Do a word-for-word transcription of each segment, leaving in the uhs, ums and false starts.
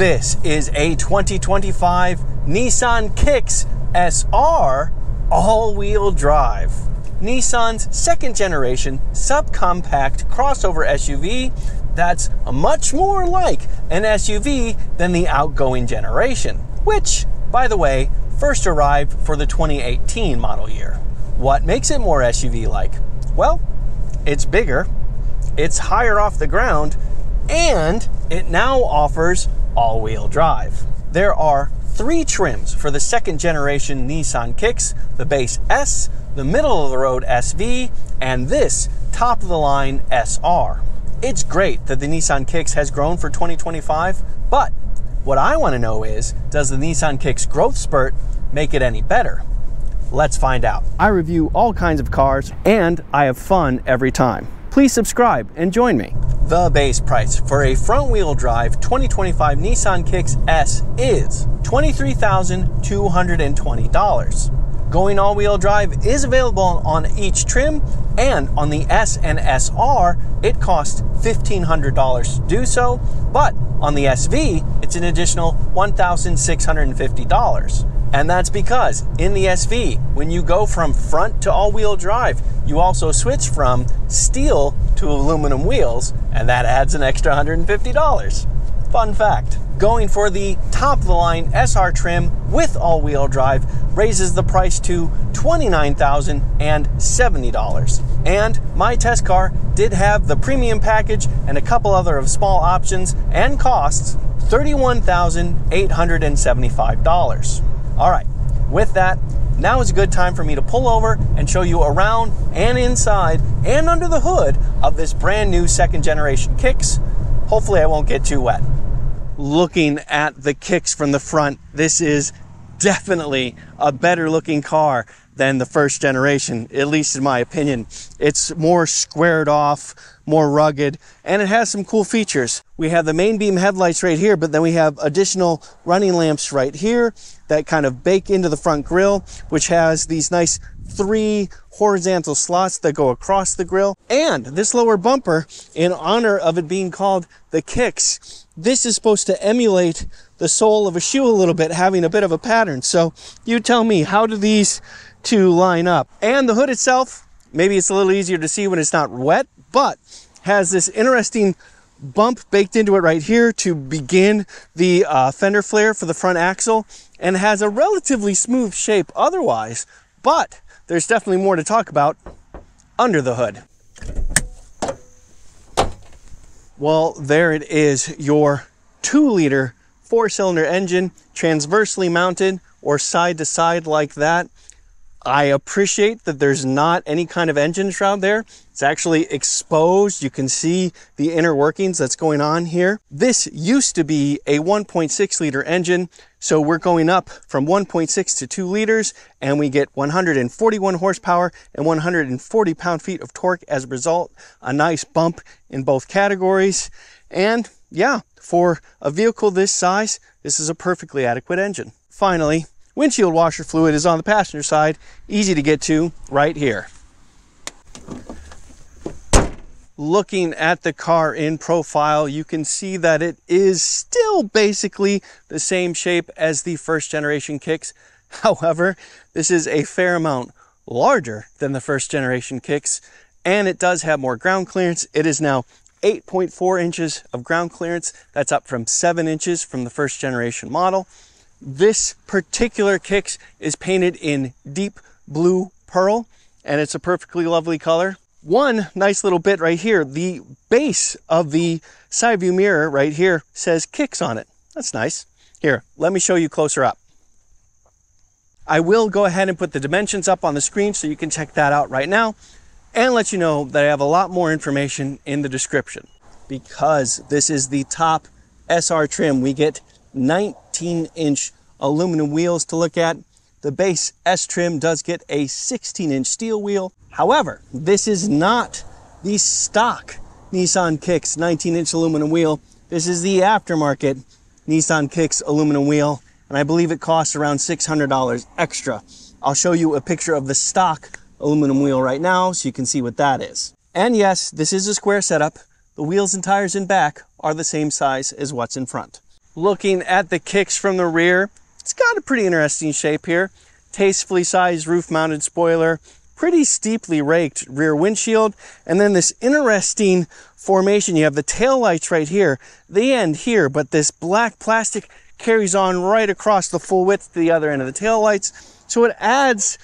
This is a twenty twenty-five Nissan Kicks S R all-wheel drive. Nissan's second generation subcompact crossover S U V that's much more like an S U V than the outgoing generation, which, by the way, first arrived for the twenty eighteen model year. What makes it more S U V-like? Well, it's bigger, it's higher off the ground, and it now offers all-wheel drive. There are three trims for the second generation Nissan Kicks: the base S, the middle of the road S V, and this top of the line S R. It's great that the Nissan Kicks has grown for twenty twenty-five, but what I want to know is, does the Nissan Kicks growth spurt make it any better? Let's find out. I review all kinds of cars and I have fun every time. Please subscribe and join me. The base price for a front-wheel drive twenty twenty-five Nissan Kicks S is twenty-three thousand two hundred twenty dollars. Going all-wheel drive is available on each trim, and on the S and S R, it costs fifteen hundred dollars to do so, but on the S V, it's an additional one thousand six hundred fifty dollars. And that's because in the S V, when you go from front to all-wheel drive, you also switch from steel to aluminum wheels, and that adds an extra one hundred fifty dollars. Fun fact. Going for the top-of-the-line S R trim with all-wheel drive raises the price to twenty-nine thousand seventy dollars. And my test car did have the premium package and a couple other of small options and costs thirty-one thousand eight hundred seventy-five dollars. All right, with that, now is a good time for me to pull over and show you around and inside and under the hood of this brand new second generation Kicks. Hopefully I won't get too wet. Looking at the Kicks from the front, this is definitely a better looking car than the first generation, at least in my opinion. It's more squared off, more rugged, and it has some cool features. We have the main beam headlights right here, but then we have additional running lamps right here that kind of bake into the front grille, which has these nice three horizontal slots that go across the grille. And this lower bumper, in honor of it being called the Kicks, this is supposed to emulate the sole of a shoe a little bit, having a bit of a pattern. So you tell me, how do these to line up? And the hood itself, maybe it's a little easier to see when it's not wet, but has this interesting bump baked into it right here to begin the uh, fender flare for the front axle, and has a relatively smooth shape otherwise, but there's definitely more to talk about under the hood. Well, there it is, your two liter four-cylinder engine, transversely mounted or side to side like that. I appreciate that there's not any kind of engine shroud there. It's actually exposed. You can see the inner workings that's going on here. This used to be a one point six liter engine, so we're going up from one point six to two liters, and we get one hundred forty-one horsepower and one hundred forty pound-feet of torque as a result. A nice bump in both categories. And yeah, for a vehicle this size, this is a perfectly adequate engine. Finally, windshield washer fluid is on the passenger side, easy to get to right here. Looking at the car in profile, you can see that it is still basically the same shape as the first generation Kicks. However, this is a fair amount larger than the first generation Kicks, and it does have more ground clearance. It is now eight point four inches of ground clearance. That's up from seven inches from the first generation model. This particular Kicks is painted in deep blue pearl, and it's a perfectly lovely color. One nice little bit right here, the base of the side view mirror right here says Kicks on it. That's nice. Here, let me show you closer up. I will go ahead and put the dimensions up on the screen so you can check that out right now, and let you know that I have a lot more information in the description. Because this is the top S R trim, we get nineteen inch aluminum wheels to look at. The base S trim does get a sixteen inch steel wheel. However, this is not the stock Nissan Kicks nineteen inch aluminum wheel. This is the aftermarket Nissan Kicks aluminum wheel, and I believe it costs around six hundred dollars extra. I'll show you a picture of the stock aluminum wheel right now so you can see what that is. And yes, this is a square setup. The wheels and tires in back are the same size as what's in front. Looking at the Kicks from the rear, it's got a pretty interesting shape here. Tastefully sized roof-mounted spoiler, pretty steeply raked rear windshield, and then this interesting formation. You have the taillights right here. They end here, but this black plastic carries on right across the full width to the other end of the taillights. So it adds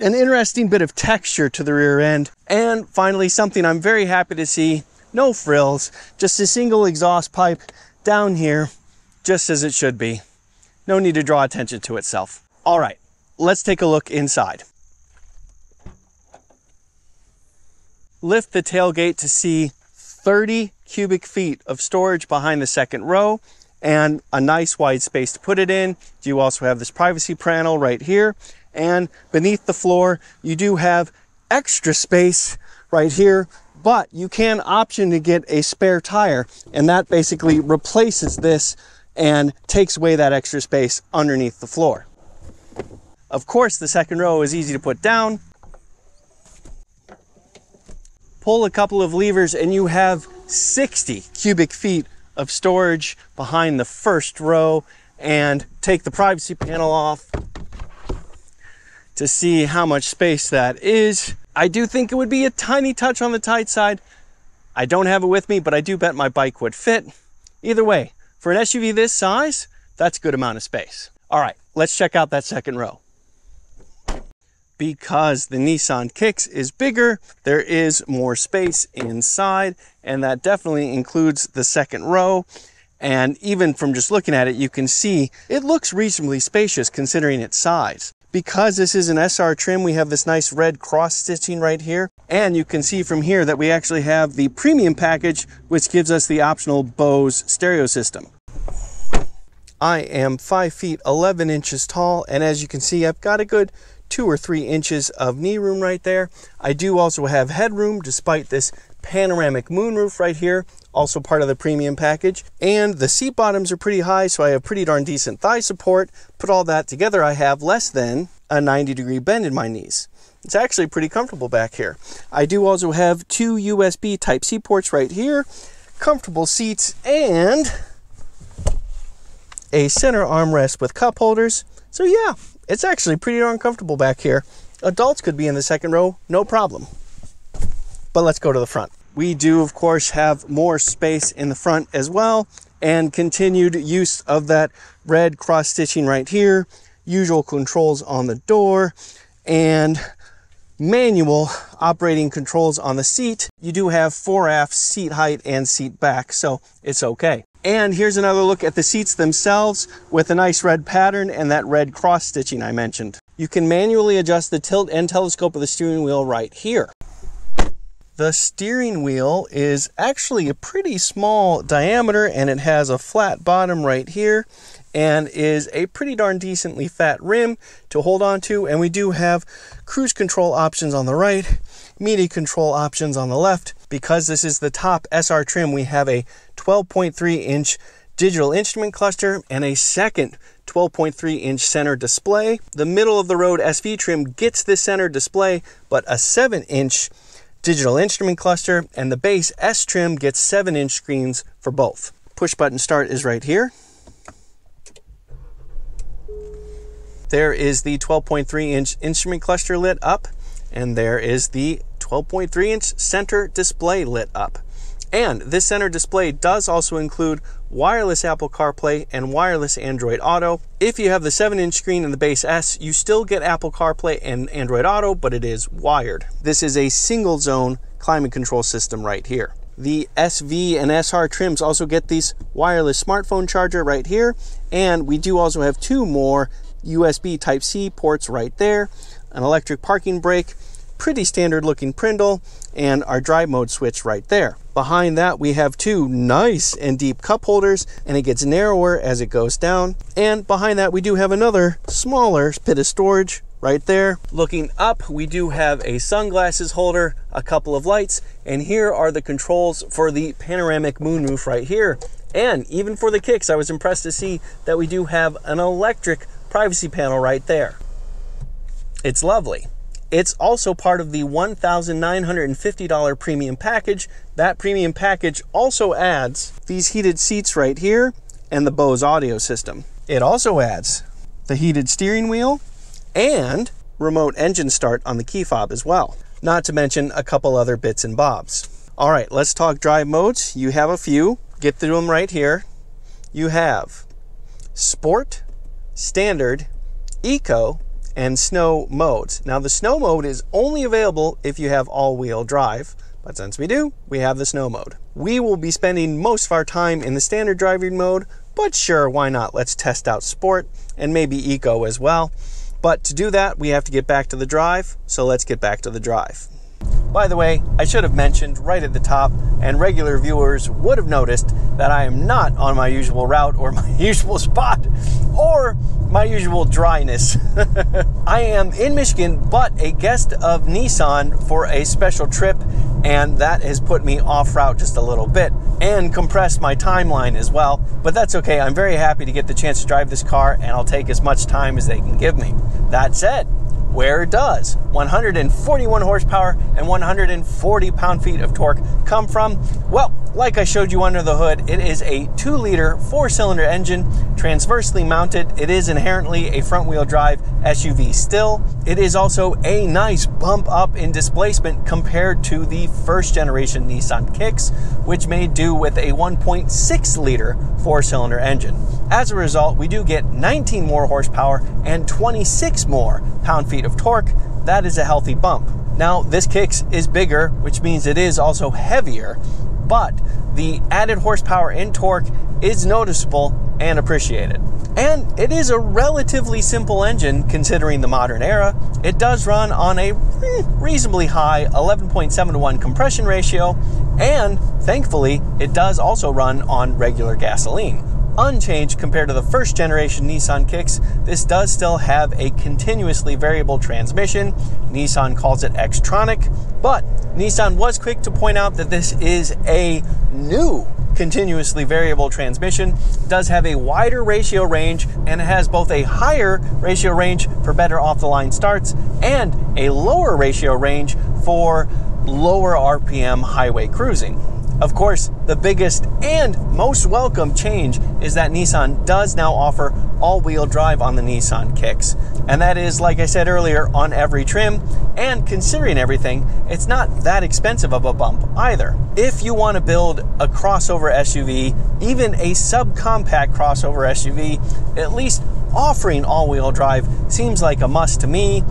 an interesting bit of texture to the rear end. And finally, something I'm very happy to see, no frills, just a single exhaust pipe down here, just as it should be. No need to draw attention to itself. All right, let's take a look inside. Lift the tailgate to see thirty cubic feet of storage behind the second row and a nice wide space to put it in. You also have this privacy panel right here, and beneath the floor you do have extra space right here, but you can option to get a spare tire, and that basically replaces this and takes away that extra space underneath the floor. Of course, the second row is easy to put down. Pull a couple of levers and you have sixty cubic feet of storage behind the first row, and take the privacy panel off to see how much space that is. I do think it would be a tiny touch on the tight side. I don't have it with me, but I do bet my bike would fit. Either way, for an S U V this size, that's a good amount of space. All right, let's check out that second row. Because the Nissan Kicks is bigger, there is more space inside, and that definitely includes the second row. And even from just looking at it, you can see it looks reasonably spacious considering its size. Because this is an S R trim, we have this nice red cross stitching right here. And you can see from here that we actually have the premium package, which gives us the optional Bose stereo system. I am five feet eleven inches tall, and as you can see, I've got a good two or three inches of knee room right there. I do also have headroom despite this panoramic moonroof right here, also part of the premium package. And the seat bottoms are pretty high, so I have pretty darn decent thigh support. Put all that together, I have less than a ninety degree bend in my knees. It's actually pretty comfortable back here. I do also have two U S B Type C ports right here, comfortable seats, and a center armrest with cup holders. So yeah, it's actually pretty darn comfortable back here. Adults could be in the second row, no problem. But let's go to the front. We do, of course, have more space in the front as well, and continued use of that red cross stitching right here, usual controls on the door, and manual operating controls on the seat. You do have fore-aft seat height and seat back, so it's okay. And here's another look at the seats themselves with a nice red pattern and that red cross stitching I mentioned. You can manually adjust the tilt and telescope of the steering wheel right here. The steering wheel is actually a pretty small diameter, and it has a flat bottom right here and is a pretty darn decently fat rim to hold on to. And we do have cruise control options on the right, media control options on the left. Because this is the top S R trim, we have a twelve point three inch digital instrument cluster and a second twelve point three inch center display. The middle of the road S V trim gets this center display, but a seven inch digital instrument cluster, and the base S trim gets seven inch screens for both. Push button start is right here. There is the twelve point three inch instrument cluster lit up, and there is the twelve point three inch center display lit up. And this center display does also include wireless Apple CarPlay and wireless Android Auto. If you have the seven inch screen and the base S, you still get Apple CarPlay and Android Auto, but it is wired. This is a single zone climate control system right here. The S V and S R trims also get these wireless smartphone charger right here. And we do also have two more U S B Type C ports right there, an electric parking brake, pretty standard looking Prindle, and our drive mode switch right there. Behind that, we have two nice and deep cup holders, and it gets narrower as it goes down. And behind that, we do have another smaller bit of storage right there. Looking up, we do have a sunglasses holder, a couple of lights, and here are the controls for the panoramic moonroof right here. And even for the Kicks, I was impressed to see that we do have an electric privacy panel right there. It's lovely. It's also part of the one thousand nine hundred fifty dollar premium package. That premium package also adds these heated seats right here and the Bose audio system. It also adds the heated steering wheel and remote engine start on the key fob as well. Not to mention a couple other bits and bobs. All right, let's talk drive modes. You have a few. Get through them right here. You have Sport, Standard, Eco, and Snow modes. Now the Snow mode is only available if you have all-wheel drive, but since we do, we have the Snow mode. We will be spending most of our time in the Standard driving mode, but sure, why not? Let's test out Sport and maybe Eco as well. But to do that, we have to get back to the drive, so let's get back to the drive. By the way, I should have mentioned right at the top, and regular viewers would have noticed, that I am not on my usual route or my usual spot or my usual dryness. I am in Michigan, but a guest of Nissan for a special trip, and that has put me off route just a little bit and compressed my timeline as well. But that's okay. I'm very happy to get the chance to drive this car, and I'll take as much time as they can give me. That said, where does one hundred forty-one horsepower and one hundred forty pound-feet of torque come from? Well, like I showed you under the hood, it is a two liter four-cylinder engine, transversely mounted. It is inherently a front-wheel drive S U V still. It is also a nice bump up in displacement compared to the first-generation Nissan Kicks, which made do with a one point six liter four-cylinder engine. As a result, we do get nineteen more horsepower and twenty-six more pound-feet of torque. That is a healthy bump. Now this Kicks is bigger, which means it is also heavier, but the added horsepower and torque is noticeable and appreciated. And it is a relatively simple engine considering the modern era. It does run on a reasonably high eleven point seven to one compression ratio, and thankfully it does also run on regular gasoline. Unchanged compared to the first generation Nissan Kicks, this does still have a continuously variable transmission. Nissan calls it X-tronic, but Nissan was quick to point out that this is a new continuously variable transmission. It does have a wider ratio range, and it has both a higher ratio range for better off-the-line starts and a lower ratio range for lower R P M highway cruising. Of course, the biggest and most welcome change is that Nissan does now offer all-wheel drive on the Nissan Kicks. And that is, like I said earlier, on every trim, and considering everything, it's not that expensive of a bump either. If you want to build a crossover S U V, even a subcompact crossover S U V, at least offering all-wheel drive seems like a must to me.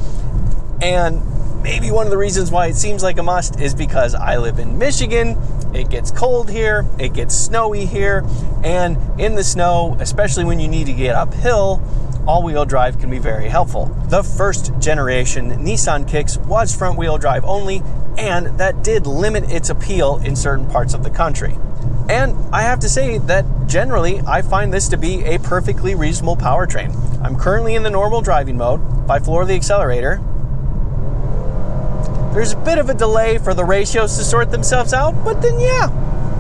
And maybe one of the reasons why it seems like a must is because I live in Michigan. It gets cold here, it gets snowy here, and in the snow, especially when you need to get uphill, all-wheel drive can be very helpful. The first generation Nissan Kicks was front-wheel drive only, and that did limit its appeal in certain parts of the country. And I have to say that generally, I find this to be a perfectly reasonable powertrain. I'm currently in the normal driving mode. If I floor the accelerator, there's a bit of a delay for the ratios to sort themselves out, but then yeah,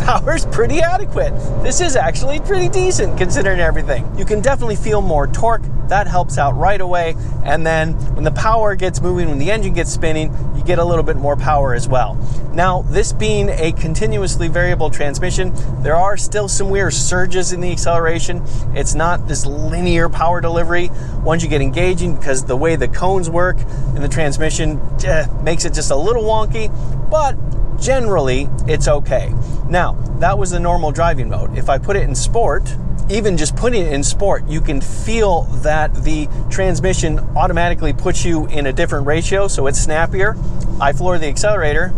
power's pretty adequate. This is actually pretty decent considering everything. You can definitely feel more torque. That helps out right away. And then when the power gets moving, when the engine gets spinning, you get a little bit more power as well. Now, this being a continuously variable transmission, there are still some weird surges in the acceleration. It's not this linear power delivery. Once you get engaging, because the way the cones work and the transmission eh, makes it just a little wonky, but generally it's okay. Now, that was the normal driving mode. If I put it in sport, even just putting it in sport, you can feel that the transmission automatically puts you in a different ratio, so it's snappier. I floor the accelerator.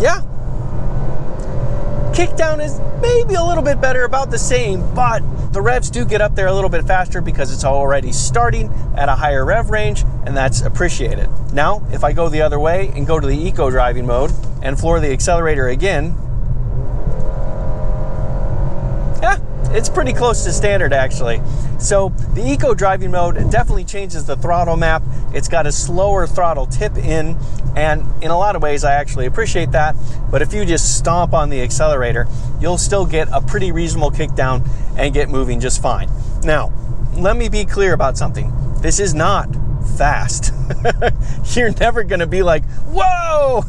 Yeah. Kickdown is maybe a little bit better, about the same, but the revs do get up there a little bit faster because it's already starting at a higher rev range, and that's appreciated. Now, if I go the other way and go to the eco driving mode and floor the accelerator again, it's pretty close to standard actually. So the eco driving mode definitely changes the throttle map. It's got a slower throttle tip in, and in a lot of ways I actually appreciate that. But if you just stomp on the accelerator, you'll still get a pretty reasonable kick down and get moving just fine. Now, let me be clear about something. This is not fast. You're never gonna be like, whoa!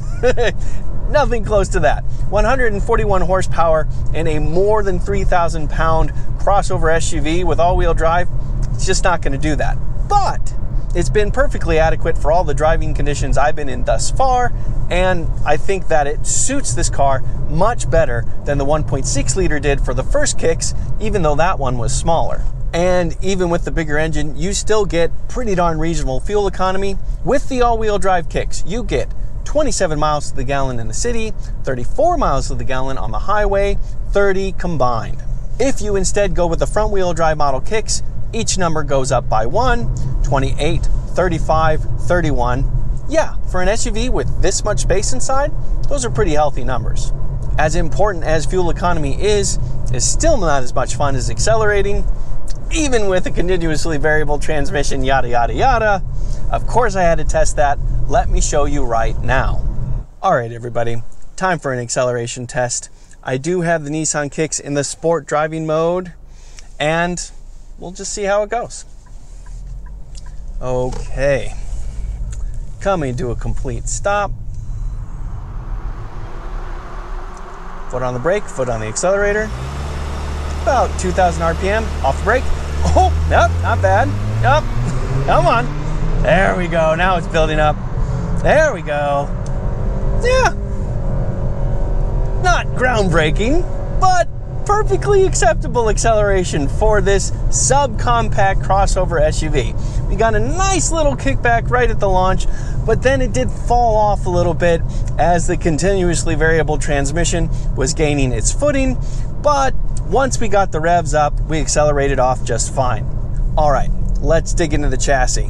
nothing close to that. one hundred forty-one horsepower in a more than three thousand pound crossover S U V with all-wheel drive, it's just not going to do that. But it's been perfectly adequate for all the driving conditions I've been in thus far, and I think that it suits this car much better than the one point six liter did for the first Kicks, even though that one was smaller. And even with the bigger engine, you still get pretty darn reasonable fuel economy. With the all-wheel drive Kicks, you get twenty-seven miles to the gallon in the city, thirty-four miles to the gallon on the highway, thirty combined. If you instead go with the front-wheel drive model Kicks, each number goes up by one, twenty-eight, thirty-five, thirty-one. Yeah, for an S U V with this much space inside, those are pretty healthy numbers. As important as fuel economy is, it's still not as much fun as accelerating, even with a continuously variable transmission, yada, yada, yada. Of course I had to test that. Let me show you right now. All right, everybody, time for an acceleration test. I do have the Nissan Kicks in the sport driving mode, and we'll just see how it goes. Okay, coming to a complete stop. Foot on the brake, foot on the accelerator. About two thousand R P M, off the brake. Oh, nope, not bad. Nope, come on. There we go, now it's building up. There we go. Yeah, not groundbreaking, but perfectly acceptable acceleration for this subcompact crossover S U V. We got a nice little kickback right at the launch, but then it did fall off a little bit as the continuously variable transmission was gaining its footing, but once we got the revs up, we accelerated off just fine. All right, let's dig into the chassis.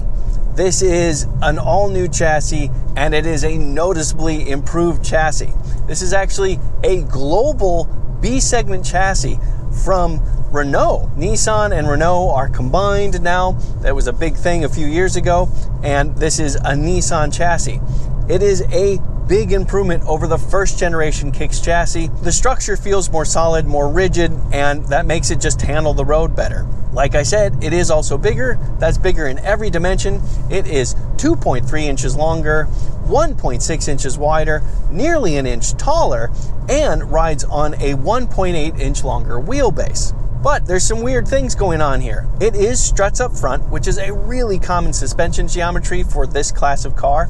This is an all-new chassis, and it is a noticeably improved chassis. This is actually a global B-segment chassis from Renault. Nissan and Renault are combined now. That was a big thing a few years ago, and this is a Nissan chassis. It is a big improvement over the first generation Kicks chassis. The structure feels more solid, more rigid, and that makes it just handle the road better. Like I said, it is also bigger. That's bigger in every dimension. It is two point three inches longer, one point six inches wider, nearly an inch taller, and rides on a one point eight inch longer wheelbase. But there's some weird things going on here. It is struts up front, which is a really common suspension geometry for this class of car,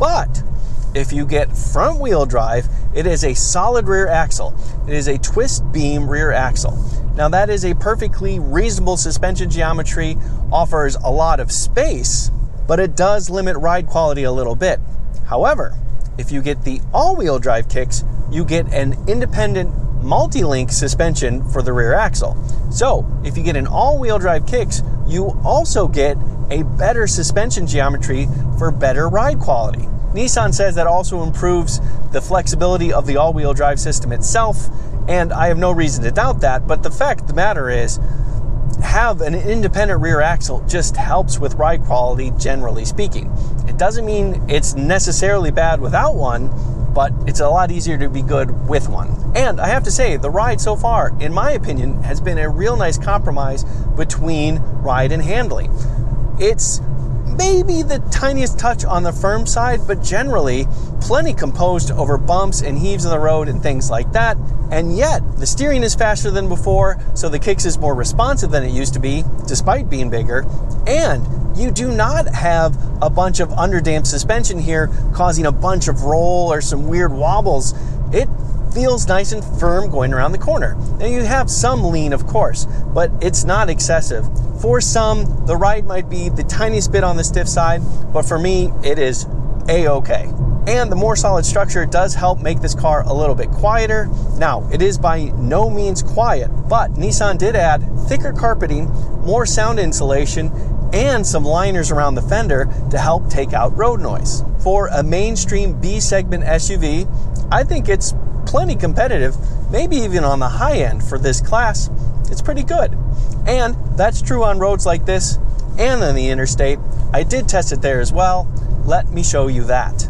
but if you get front wheel drive, it is a solid rear axle. It is a twist beam rear axle. Now that is a perfectly reasonable suspension geometry, offers a lot of space, but it does limit ride quality a little bit. However, if you get the all-wheel drive Kicks, you get an independent multi-link suspension for the rear axle. So if you get an all-wheel drive Kicks, you also get a better suspension geometry for better ride quality. Nissan says that also improves the flexibility of the all-wheel drive system itself, and I have no reason to doubt that, but the fact of the matter is, have an independent rear axle just helps with ride quality, generally speaking. It doesn't mean it's necessarily bad without one, but it's a lot easier to be good with one. And I have to say, the ride so far, in my opinion, has been a real nice compromise between ride and handling. It's maybe the tiniest touch on the firm side, but generally plenty composed over bumps and heaves in the road and things like that. And yet the steering is faster than before, so the Kicks is more responsive than it used to be, despite being bigger. And you do not have a bunch of underdamped suspension here causing a bunch of roll or some weird wobbles. It feels nice and firm going around the corner. Now you have some lean, of course, but it's not excessive. For some, the ride might be the tiniest bit on the stiff side, but for me, it is a-okay. And the more solid structure does help make this car a little bit quieter. Now, it is by no means quiet, but Nissan did add thicker carpeting, more sound insulation, and some liners around the fender to help take out road noise. For a mainstream B-segment S U V, I think it's plenty competitive, maybe even on the high end for this class. It's pretty good. And that's true on roads like this and on the interstate. I did test it there as well. Let me show you that.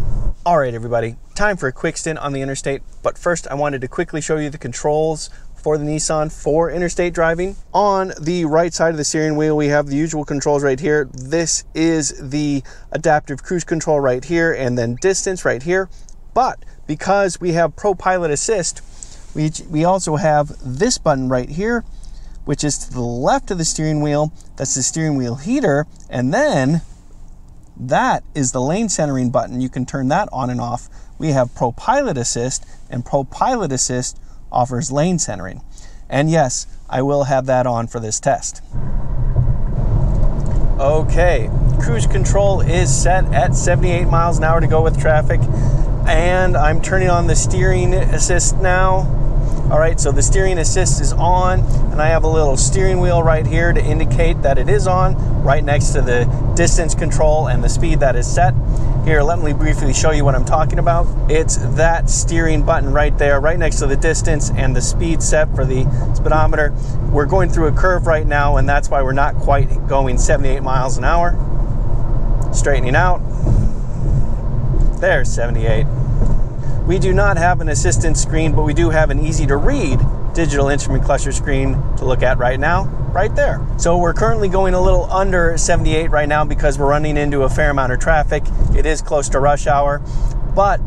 All right, everybody, time for a quick stint on the interstate. But first, I wanted to quickly show you the controls for the Nissan for interstate driving. On the right side of the steering wheel, we have the usual controls right here. This is the adaptive cruise control right here, and then distance right here. But because we have Pro Pilot Assist, we, we also have this button right here, which is to the left of the steering wheel. That's the steering wheel heater. And then that is the lane centering button. You can turn that on and off. We have Pro Pilot Assist, and Pro Pilot Assist offers lane centering. And yes, I will have that on for this test. Okay, cruise control is set at seventy-eight miles an hour to go with traffic, and I'm turning on the steering assist now. All right, so the steering assist is on, and I have a little steering wheel right here to indicate that it is on, right next to the distance control and the speed that is set. Here, let me briefly show you what I'm talking about. It's that steering button right there, right next to the distance and the speed set for the speedometer. We're going through a curve right now, and that's why we're not quite going seventy-eight miles an hour. Straightening out. There's seventy-eight. We do not have an assistance screen, but we do have an easy to read digital instrument cluster screen to look at right now, right there. So we're currently going a little under seventy-eight right now because we're running into a fair amount of traffic. It is close to rush hour, but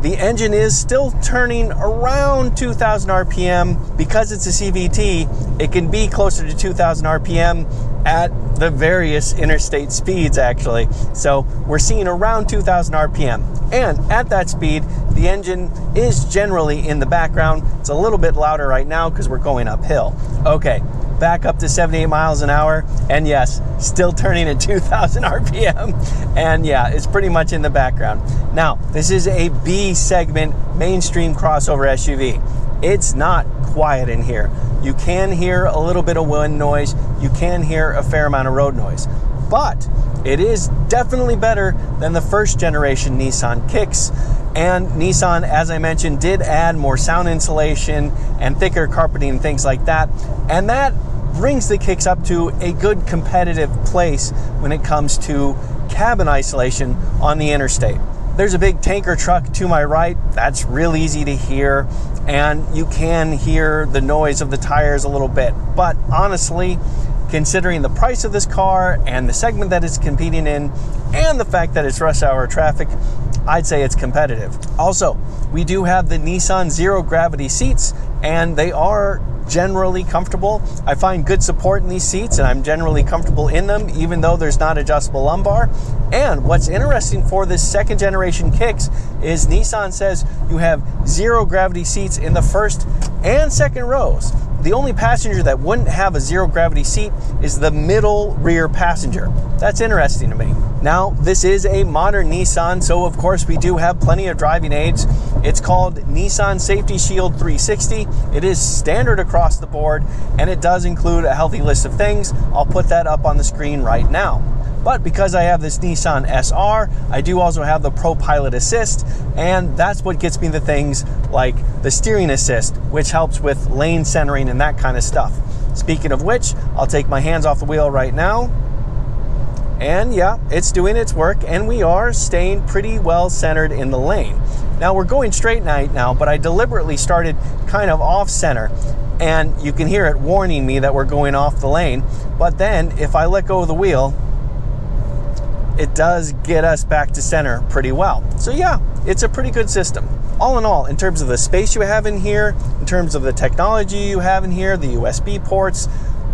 the engine is still turning around two thousand R P M. Because it's a C V T, it can be closer to two thousand R P M at the various interstate speeds, actually. So we're seeing around two thousand R P M. And at that speed, the engine is generally in the background. It's a little bit louder right now because we're going uphill. Okay, back up to seventy-eight miles an hour. And yes, still turning at two thousand R P M. And yeah, it's pretty much in the background. Now, this is a B segment mainstream crossover S U V. It's not quiet in here. You can hear a little bit of wind noise. You can hear a fair amount of road noise, but it is definitely better than the first generation Nissan Kicks. And Nissan, as I mentioned, did add more sound insulation and thicker carpeting and things like that. And that brings the Kicks up to a good competitive place when it comes to cabin isolation on the interstate. There's a big tanker truck to my right. That's real easy to hear. And you can hear the noise of the tires a little bit. But honestly, considering the price of this car and the segment that it's competing in and the fact that it's rush hour traffic, I'd say it's competitive. Also, we do have the Nissan Zero Gravity seats, and they are generally comfortable. I find good support in these seats, and I'm generally comfortable in them, even though there's not adjustable lumbar. And what's interesting for this second generation Kicks is Nissan says you have zero gravity seats in the first and second rows. The only passenger that wouldn't have a zero gravity seat is the middle rear passenger. That's interesting to me. Now, this is a modern Nissan, so of course we do have plenty of driving aids. It's called Nissan Safety Shield three sixty. It is standard across the board, and it does include a healthy list of things. I'll put that up on the screen right now. But because I have this Nissan S R, I do also have the Pro Pilot Assist, and that's what gets me the things like the steering assist, which helps with lane centering and that kind of stuff. Speaking of which, I'll take my hands off the wheel right now. And yeah, it's doing its work, and we are staying pretty well centered in the lane. Now we're going straight right now, but I deliberately started kind of off center, and you can hear it warning me that we're going off the lane. But then if I let go of the wheel, it does get us back to center pretty well. So yeah, it's a pretty good system. All in all, in terms of the space you have in here, in terms of the technology you have in here, the U S B ports,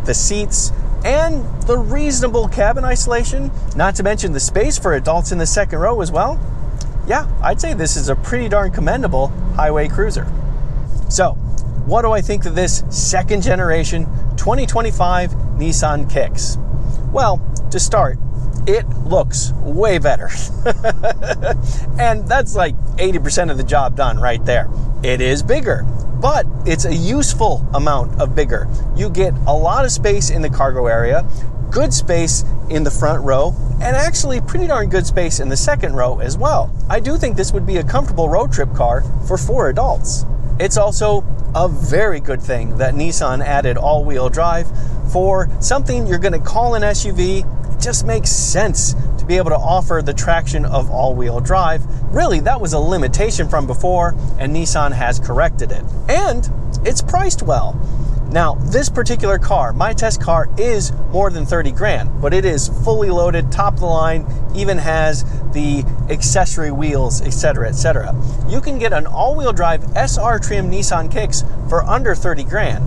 the seats, and the reasonable cabin isolation, not to mention the space for adults in the second row as well, yeah, I'd say this is a pretty darn commendable highway cruiser. So, what do I think of this second generation twenty twenty-five Nissan Kicks? Well, to start, it looks way better. And that's like eighty percent of the job done right there. It is bigger, but it's a useful amount of bigger. You get a lot of space in the cargo area, good space in the front row, and actually pretty darn good space in the second row as well. I do think this would be a comfortable road trip car for four adults. It's also a very good thing that Nissan added all-wheel drive for something you're gonna call an S U V. Just makes sense to be able to offer the traction of all-wheel drive. Really, that was a limitation from before, and Nissan has corrected it. And it's priced well. Now, this particular car, my test car, is more than thirty grand, but it is fully loaded, top of the line, even has the accessory wheels, et cetera, et cetera. You can get an all-wheel drive S R trim Nissan Kicks for under thirty grand.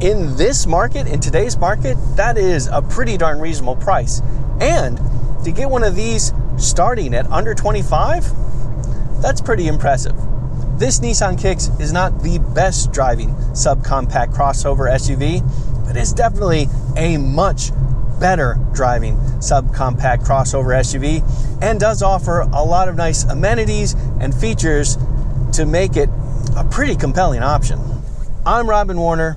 In this market, in today's market, that is a pretty darn reasonable price. And to get one of these starting at under twenty-five, that's pretty impressive. This Nissan Kicks is not the best driving subcompact crossover S U V, but it's definitely a much better driving subcompact crossover S U V and does offer a lot of nice amenities and features to make it a pretty compelling option. I'm Robin Warner.